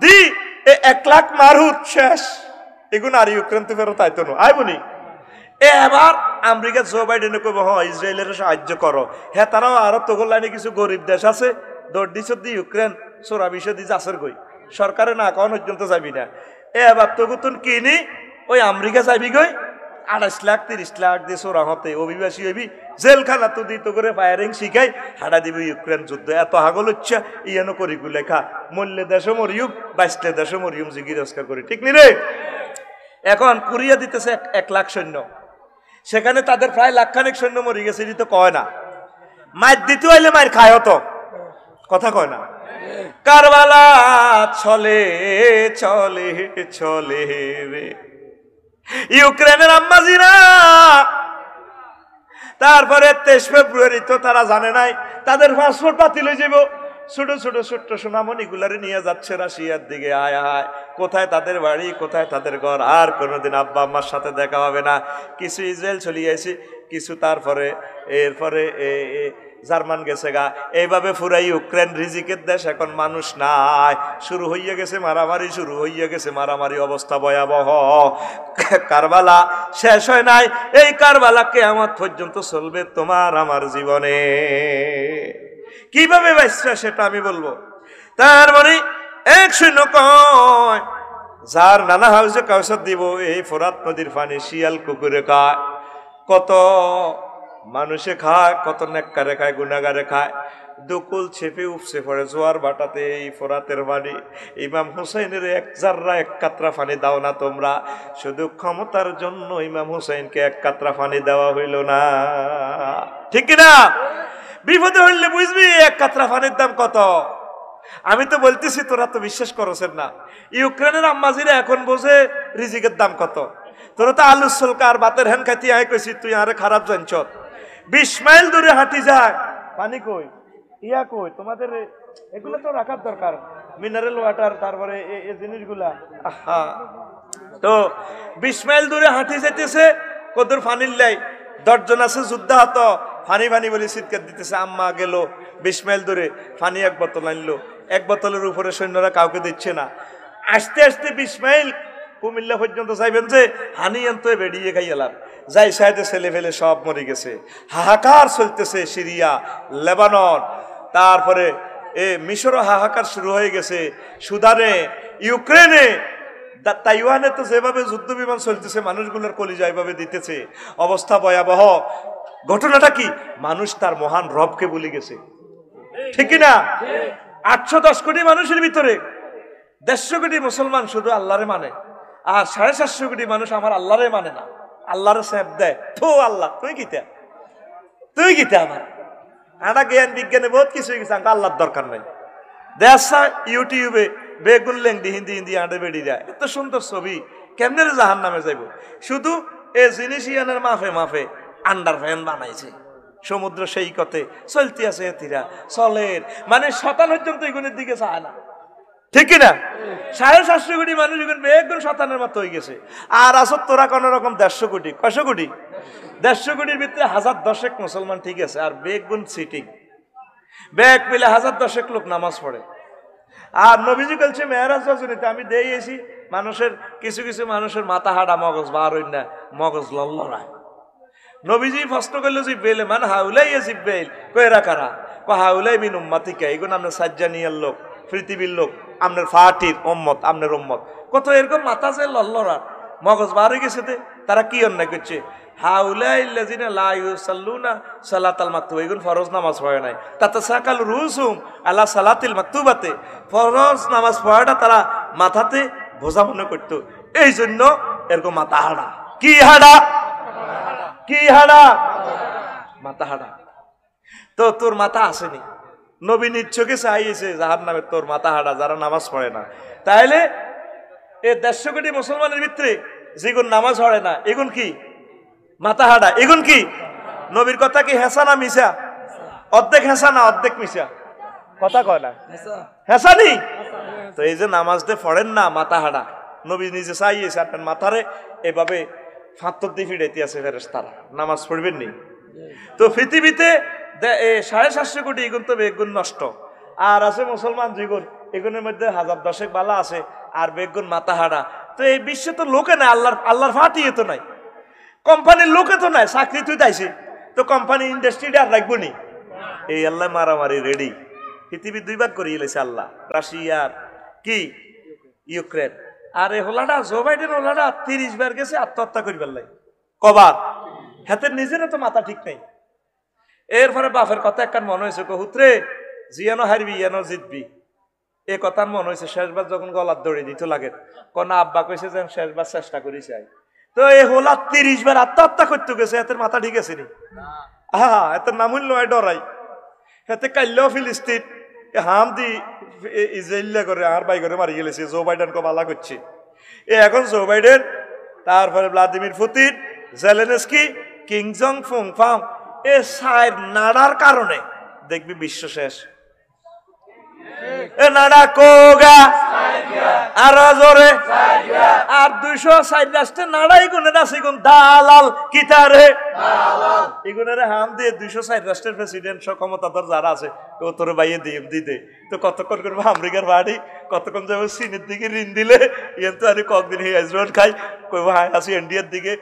di e eklak marhut shesh egun ar ukraine ferot aito no ai boni এবার America Joe Biden কইব হ ইসরায়েলের সাহায্য করো হে তারাও আর তো গোলানি কিছু গরীব দেশ আছে দড়দিছত দি ইউক্রেন সোরা বিষয় দি যাসের কই সরকারে না কোন পর্যন্ত যাবি না এবার তো গুতন কিনি ওই আমেরিকা যাবি কই 28 লাখ 30 লাখ দি সোরা হতে অভিবাসী হইবি জেলখানা তো দি তো করে ফায়ারিং শিখাই হাড়া দিবি ইউক্রেন যুদ্ধ এত হাগল হচ্ছে ইয়ানো করি গুলেখা মল্লে দেশ মরিয়ম বাইসলে দেশ মরিয়ম জিগির অস্কার করি ঠিক নি রে এখন কুরিয়া দিতেছে 1 লাখ সৈন্য সেখানে তাদের প্রায় লাখখানেক সৈন্য মরে গেছে ই তো কয় না মার দিতে হইলে মার খায় হতো কথা কয় না কারবালা চলে চলে চলে রে ইউক্রেনের আম্মাজিরা তারপরে 23 ফেব্রুয়ারি তো তারা জানে নাই তাদের পাসপোর্ট বাতিল হয়ে যাবে ছোট ছোট ছোট সোনামণিগুলারে নিয়ে যাচ্ছে রাশিয়ার দিকে আয় আয় কোথায় তাদের বাড়ি কোথায় তাদের ঘর আর কোনোদিন আব্বা আম্মার সাথে দেখা হবে না কিছু ইসরায়েল চলে গেছে কিছু তারপরে এরপরে জার্মান গেছে গা এইভাবে পুরাই ইউক্রেন রিজিকের দেশ এখন মানুষ নাই শুরু হইয়া গেছে মারামারি অবস্থা ভয়াবহ কারবালা শেষ হয় নাই এই কারবালা কিয়ামত পর্যন্ত চলবে তোমার আমার জীবনে কিভাবে বাঁচবে সেটা আমি বলবো তারপরে এক শূন্য কয় যার নানা হাউসে কাউসার দিব এই ফোরাত নদীর পানি শিয়াল কুকুরে খায় কত মানুষে খায় কত নেককারে খায় গুনাহগারে খায় দুকুল ছেপে উপসে পড়ে জোয়ার বাটাতে এই ফোরাতের বাড়ি ইমাম হুসাইনের এক জাররা এক কাতরা পানি দাও না তোমরা শুধু ক্ষমতার জন্য ইমাম হুসাইনকে এক কাতরা পানি দেওয়া হইল না ঠিক না বিপদে হইলে বুঝবি এক কাতরা পানির দাম কত আমি তো বলতেছি তোরা তো বিশ্বাস করছেন না ইউক্রেনের আম্মাজিরা এখন বোঝে রিজিকের দাম কত তোরা তো আলু সলকা আর বাতের হ্যান খাইতে আয় কইছি তুই আরে খারাপ জানছ 20 মাইল দূরে হাঁটি যায় পানি কই ইয়া কই তোমাদের এগুলো তো রাখার দরকার মিনারেল ওয়াটার তারপরে এই জিনিসগুলা আহা তো 20 মাইল দূরে হাঁটি যাইতেছে কদর পানির লাই 10 জন আছে যোদ্ধা হত ফানি ফানি বলে চিৎকার দিতেছে আম্মা গেল 20 মাইল দূরে ফানি এক বোতল আনলো এক বোতলের উপরে সৈন্যরা কাউকে দিচ্ছে না আস্তে আস্তে 20 মাইল কুমিল্লা পর্যন্ত চাইবেন যে হানি আনতে বেরিয়ে খাইয়ালাম যাই সাইডে ছেলে ফেলে সব মরে গেছে হাহাকার চলতেছে সিরিয়া লেবানন তারপরে এ মিশরও হাহাকার শুরু হয়ে গেছে সুদানে ইউক্রেনে তাইওয়ানে তো যেভাবে যুদ্ধ বিমান চলতেছে মানুষগুলোর কলিজা এভাবে দিতেছে অবস্থা ভয়াবহ ঘটনাটা কি মানুষ তার মহান রবকে ভুলে গেছে ঠিক না 810 কোটি মানুষের ভিতরে 150 কোটি মুসলমান শুধু আল্লাহরে মানে আর 750 কোটি মানুষ আমার আল্লাহরে মানে না আল্লাহরে স্যাপ দেয় তো আল্লাহ তুই কিতা আমার আনা জ্ঞান বিজ্ঞানে বহুত কিছু গেছে আমার আল্লাহর দরকার নাই দেখা ইউটিউবে বেগুন লেংডি হিন্দি আঁটে বেড়ি যায় এত সুন্দর ছবি কেমনে জাহান নামে যাইব শুধু এ জিনিস ইয়ানের মাফে আন্ডার ফ্যান বানাইছে সমুদ্র সেই কতে চলতে আছে এতিরা চলের মানে 57 পর্যন্ত এগুনের দিকে চায় না ঠিক কিনা 750 কোটি মানুষ এখন বেগুন 57 মতো হয়ে গেছে আর আসর তোরা কোনো রকম 150 কোটি কয়শো কোটি 150 কোটির ভিতরে 1000-10 মুসলমান ঠিক আছে আর বেগুন সিটিং বেগ পেলে 1000-10 লোক নামাজ পড়ে আর নবীজি বলছে মেহরাজ রজনীতে আমি দিয়েছি মানুষের কিছু কিছু মানুষের মাথা হাঁটা মগজ বার হই না মগজ লল্লরায় নবীজি প্রশ্ন করলো যে বেলে মান হাউলাই জিব্রাইল কয়রা কারা কয় হাউলাই মিন উম্মতিকা এগুন আমরা সাজ্জানিয়ার লোক পৃথিবীর লোক আপনার ফাটির উম্মত আপনার উম্মত কত এরকম মাথা যে লল্লরা মগজ বার হয়ে গেছে তারা কি অন্যায় করছে হাউলাই লাযিনা লা ইউসাল্লুনা সালাতাল মাকতুবা এগুন ফরজ নামাজ পড়ে নাই তাতে সাকাল রুসুম আলা সালাতিল মাকতুবাতে ফরজ নামাজ পড়াটা তারা মাথাতে বোঝা মনে করতো এই জন্য এরকম মাথা হাঁড়া কি হাঁড়া মাথা হাঁড়া তো তোর মাথা আসেনি নবী নিচ্ছকে চাইছে যাহার নামে তোর মাথা হাঁড়া যারা নামাজ পড়ে না তাহলে এ 150 কোটি মুসলমানের ভিতরে যেগুন নামাজ পড়ে না এগুন কি মাথা হাঁড়া এগুন কি নবীর কথা কি হেসা না মিশা অর্ধেক হেসা না অর্ধেক মিশা কথা কয় না হেসা নেই তো এই যে নামাজ দিয়ে পড়েন না মাথা হাঁড়া নবী নিজে চাইছে আপনার মাথারে এভাবে ফাঁত্তর দিয়ে ফিরাইতে আছে ফেরেশতারা নামাজ পড়বেন নি তো পৃথিবীতে 750 কোটি এগুন তো বেগুন নষ্ট আর আছে মুসলমান যেগুন এগুনের মধ্যে হাজার দশেক বালা আছে আর বেগুন মাথাহারা। তো এই বিশ্বে তো লোকে না, আল্লাহর ফাটিয়ে তো নাই, কোম্পানির লোকে তো নাই, চাকরি তুই তাইছি তো কোম্পানি ইন্ডাস্ট্রিটা আর রাখবো নি। এই আল্লাহ মারামারি রেডি, পৃথিবী দুই ভাগ করিয়ে লেছে আল্লাহ, রাশিয়ার কি ইউক্রেন। আর এই হোলাটা জো বাইডেন হোলাটা 30 বার গেছে আত্মহত্যা করিবার লাই, কবার হাতে নিজের তো মাথা ঠিক নেই। এরপরে বাপের কথা একখান মনে হয়েছে কহুত্রে জিয়ানো হারবি ইয়ানো জিতবি, এ কথার মনে হয়েছে শেষবার যখন গলার দড়ি দিত লাগে কনা আব্বা কইছে যে শেষবার চেষ্টা করি চাই। তো এই হোলা 30 বার আত্মহত্যা করতে গেছে, হাতের মাথা ঠিক আছে নি। হ্যাঁ এতের নামুল নয় ডরাই, হাতে কাইলেও ফিলিস্তিন হাম দি ইসরায়েলিয়া করে আর বাই করে মারি গেলেছে, জো বাইডেন কবালা করছে। এ এখন জো বাইডেন, তারপরে ভ্লাদিমির পুতিন, জেলেনস্কি, কিং জং ফুং ফাং, এ সাইড নাড়ার কারণে দেখবি বিশ্ব শেষ। এ নাড়া কোগা আর জোরে আর 260 রাষ্ট্রে নাড়াই গুনে দাসি গুন দালাল কিতারে দালাল এগুনারে হাম দিয়ে 260 রাষ্ট্রের প্রেসিডেন্ট ক্ষমতাধর যারা আছে তো তোর ভাইয়ে দেব দিতে। তো কতক্ষণ করবো আমেরিকার বাড়ি, কতক্ষণ যাবো চীনের দিকে ঋণ দিলে ইয়েন তো আমি কয়েকদিন ইসরায়েল খাই কইব হাই আসি, ইন্ডিয়ার দিকে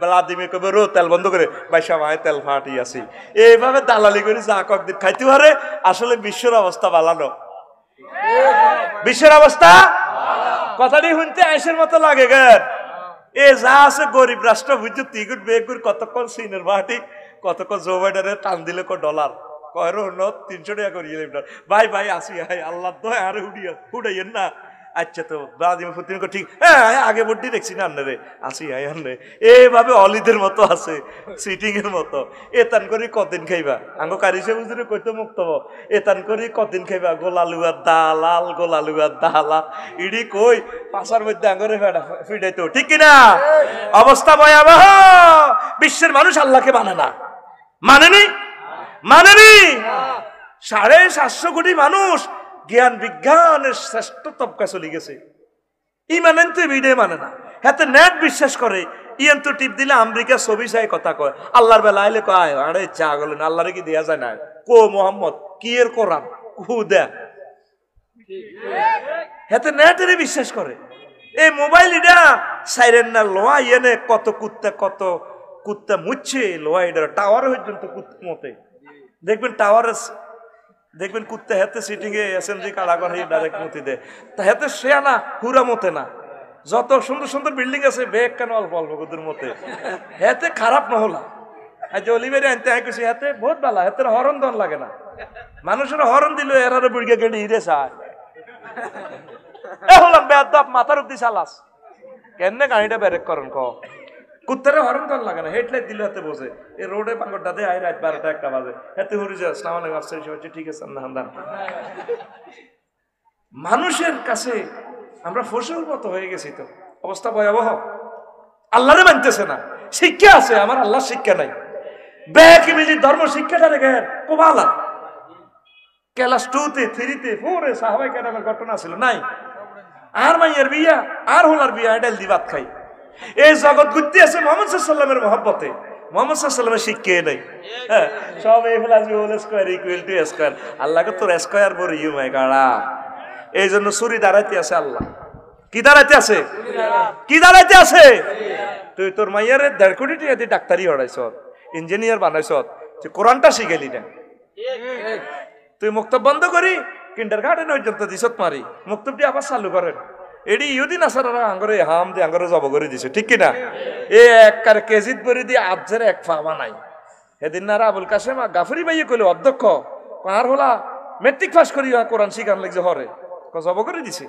ভ্লাদিমির কইব রো তেল বন্ধ করে বাইশা ভাই তেল ফাটি আসি। এইভাবে দালালি করে যা কয়েকদিন খাইতে পারে। আসলে বিশ্বের অবস্থা বালানো, বিশ্বের অবস্থা কথাটি শুনতে আইসের মতো লাগে গের। এ যা আছে গরিব রাষ্ট্র বুঝছো তিগুর বেগুর, কতক্ষণ চীনের বাটি কতক্ষণ জো বাইডেনে টান দিলে কো ডলার কয়ের 300 টাকা করিয়ে ভাই ভাই আসি হাই আল্লাহ তো আরে উড়িয়া উড়াইয়েন না। আচ্ছা তো ভ্লাদিমির পুতিন ঠিক হ্যাঁ আগে ভোটটি দেখছি না আন্নারে আসি হাই আন্নে, এইভাবে অলিদের মতো আছে সিটিং এর মতো। এতান করি কদিন খাইবা আঙ্গো কারিসে বুঝলে কইতো মুক্ত এতান করি কদিন খাইবা গোলালুয়া দালাল গোলালুয়া দালাল ইডি কই পাশার মধ্যে আঙ্গরে ফিডাইতো ঠিক কিনা। অবস্থা ভয়াবহ, বিশ্বের মানুষ আল্লাহকে মানে না, মানেনি 750 কোটি মানুষ জ্ঞান বিজ্ঞানের শ্রেষ্ঠ তবকা চলে গেছে, ইমানেন তো ভিডে মানে না, হাতে নেট বিশ্বাস করে ইয়েন তো টিপ দিলে আমেরিকা ছবি চাই কথা কয়। আল্লাহর বেলা আইলে কয় আরে চা গেল না আল্লাহরে কি দেয়া যায় না, কো মোহাম্মদ কি এর কোরআন কু দেয়, হাতে নেটের বিশ্বাস করে। এই মোবাইল এটা সাইরেন না লোয়া ইয়েনে কত কুত্তা মুচ্ছে লোয়া এটা টাওয়ার পর্যন্ত কুত্তা মতে দেখবেন টাওয়ারে দেখবেন কুত্তে হাতে সিটিং এ অ্যাসেম্বলি কারাগার হয়ে ডাইরেক্ট মতি দেয়, তা হাতে সে না হুরা মতে না। যত সুন্দর সুন্দর বিল্ডিং আছে বেগ কেন অল্প অল্প কুতুর মতে, হাতে খারাপ না হলা। আর যে অলিভেরি আনতে হয় কিছু হাতে বহুত ভালো, হাতে হরণ দন লাগে না, মানুষের হরণ দিল এরারে বুড়িয়া গেড়ে হিরে চায় হলাম বেদ মাথার অব্দি চালাস কেন গাড়িটা ব্যারেক করেন ক কুত্তারে হরণ দন লাগে না, হেডলাইট দিল হাতে বসে এ রোডে পাঙ্গটা দেয় আয় রাত 12টা 1টা বাজে হাতে হরি যায় আসসালামু আলাইকুম আফসার সাহেব ঠিক আছে না হান্দান। মানুষের কাছে আমরা ফসল মতো হয়ে গেছি। তো অবস্থা ভয়াবহ, আল্লাহরে মানতেছে না। শিক্ষা আছে আমার আল্লাহ শিক্ষা নাই, ব্যাকে মিলি ধর্ম শিক্ষাটা দেখেন কোবালা ক্লাস 2 তে 3 তে 4 এ সাহাবায়ে কেরামের ঘটনা ছিল নাই। আর মাইয়ের বিয়া আর হোলার বিয়া ডাল দি ভাত খাই, এই জগৎ ঘুরতে আছে মোহাম্মদ সাল্লাল্লাহু আলাইহি ওয়াসাল্লামের মহব্বতে, মোহাম্মদ সাল্লাল্লাহু আলাইহি ওয়াসাল্লামের শিক্ষা নাই। হ্যাঁ সব এই ফেলা যে whole square equal to square, আল্লাহকে তোর স্কয়ার বড় ইউ মাই গাড়া। এই জন্য ছুরি দাঁড়াইতে আছে, আল্লাহ কি দাঁড়াইতে আছে তুই তোর মাইয়ের 1.5 কোটি টাকা দিয়ে ডাক্তারি হড়াইছ, ইঞ্জিনিয়ার বানাইছ, তুই কোরআনটা শিখাইলি না। তুই মুক্তব বন্ধ করি কিন্ডারগার্টেন পর্যন্ত দিছত মারি, মুক্তবটি আবার চালু করেন এটি ইউদিন আসারা আঙ্গরে হাম দিয়ে আঙ্গরে জব করে দিছে ঠিক কিনা। এ এক কার কেজিত বরি দিয়ে আফজের এক ফাওয়া নাই। এদিন না আবুল কাসেম আর গাফুরি ভাইয়ে কইল অধ্যক্ষ আর হলা মেট্রিক পাস করি কোরআন শিখান লাগছে হরে জব করে দিছে।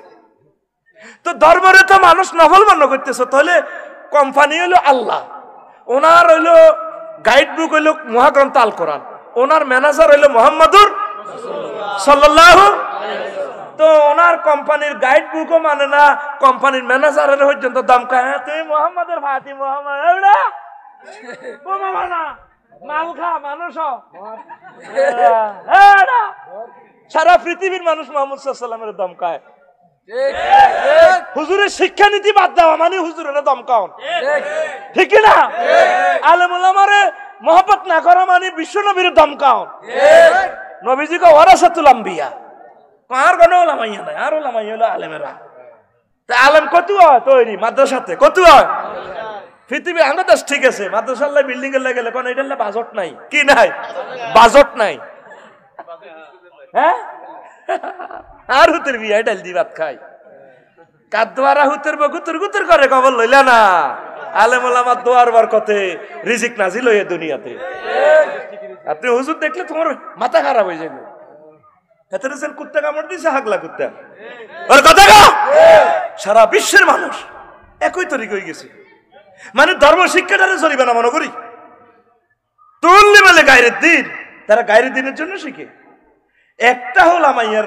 তো ধর্মরে তো মানুষ নফল মান্য করতেছে, তাহলে কোম্পানি হইলো আল্লাহ, ওনার হইলো গাইড বুক হইলো মহাগ্রন্থ আল কোরআন, ওনার ম্যানেজার হইলো মুহাম্মাদুর সাল্লাল্লাহু আলাইহি ওয়াসাল্লাম। তো ওনার কোম্পানির গাইড বুকও মানে না, কোম্পানির ম্যানেজারের পর্যন্ত দাম খায় তুই মোহাম্মদের ভাতি মোহাম্মদ মাল খা মানুষ। সারা পৃথিবীর মানুষ মুহাম্মদ সাল্লাল্লাহু আলাইহি ওয়াসাল্লামের দাম খায়। হুজুরের শিক্ষানীতি বাদ দেওয়া মানে হুজুরের দাম খাওন ঠিক না, আলেম ওলামারে মহব্বত না করা মানে বিশ্ব নবীর দাম খাওন। নবীজিকে ওয়ারাসাতুল আম্বিয়া কারগণও লামাইয়া নাই, আরো লামাইয়া হলো আলেমেরা। তা আলেম কত হয় তৈরি মাদ্রাসাতে, কত হয় পৃথিবী। আমরা দেশ ঠিক আছে মাদ্রাসাল্লাহ বিল্ডিং এর লাগলে কোন এটা বাজট নাই, কি নাই বাজট নাই। হ্যাঁ আর হুতের বিয়া ডাল দি ভাত খাই কাদ্বারা হুতের গুতর গুতর করে কবল লইলা না। আলেম ওলামা দোয়ার বরকতে রিজিক নাজিল হয়ে দুনিয়াতে। আপনি হুজুর দেখলে তোমার মাথা খারাপ হয়ে যাবে। কুত্তা কামড় দিয়েছে হাগলা কুত্তা, ওর কথা সারা বিশ্বের মানুষ একই তরিক হয়ে গেছে। মানে ধর্ম শিক্ষাটারে চলিবে না মনে করি তুললি বলে গায়ের দিন, তারা গায়ের দিনের জন্য শিখে। একটা হল আমার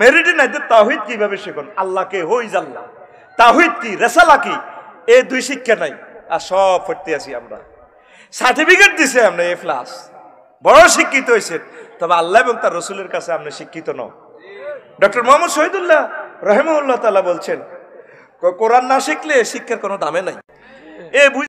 মেরিডি নাই তাহিদ কিভাবে শেখন, আল্লাহকে হই জাল্লা তাহিদ কি রেসালা কি, এ দুই শিক্ষা নাই। আর সব পড়তে আছি আমরা, সার্টিফিকেট দিছে আমরা এ প্লাস, বড় শিক্ষিত হয়েছে, তবে আল্লাহ এবং তার রসুলের কাছে আমরা শিক্ষিত নও। ডক্টর মোহাম্মদ শহীদুল্লাহ রহমাহুল্লাহ তাআলা বলছেন কোরআন না শিখলে শিক্ষার কোনো দামে নাই। এ বুঝ